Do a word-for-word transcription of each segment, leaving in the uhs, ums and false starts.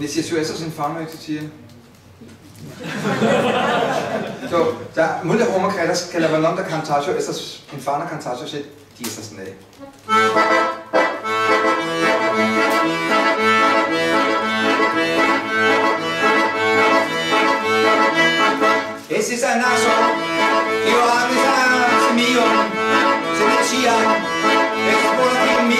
det ser jo altså sådan farmor til siger. Så der multe romerkrætter skal være nogen der kantager, altså en farmor kantager shit, de er sådan noget. Esse é nosso, eu amo essa semio, semia, é por mim.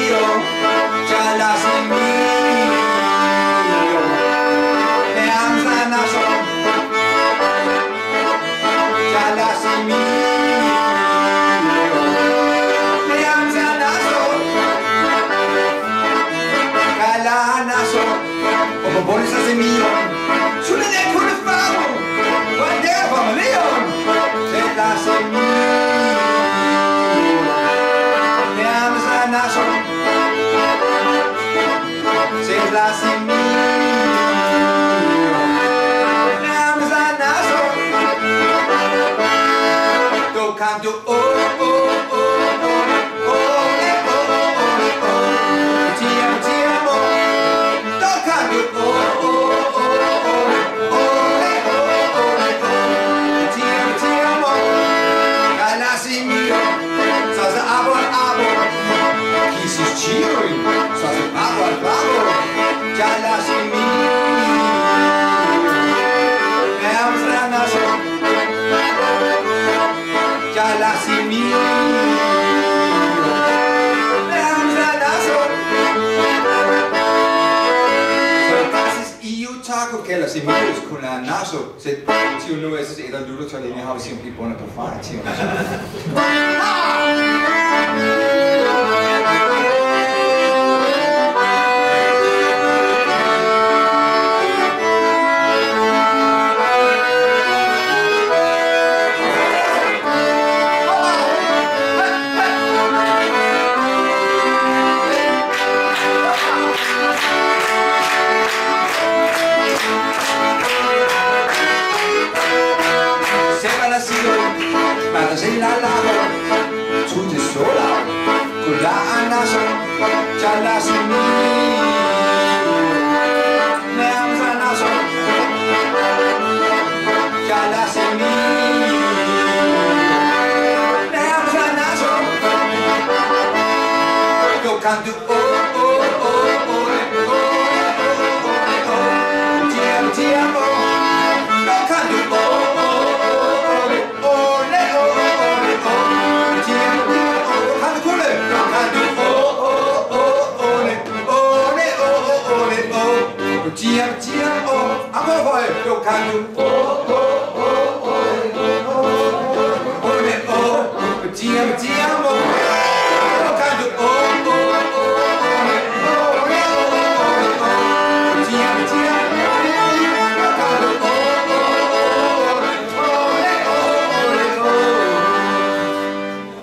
Ellers i mulighed kunne lære naso, så til nu er det et af ludertøjene, jeg har vi simpelthen bundet på far til.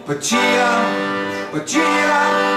But cheer, but cheer.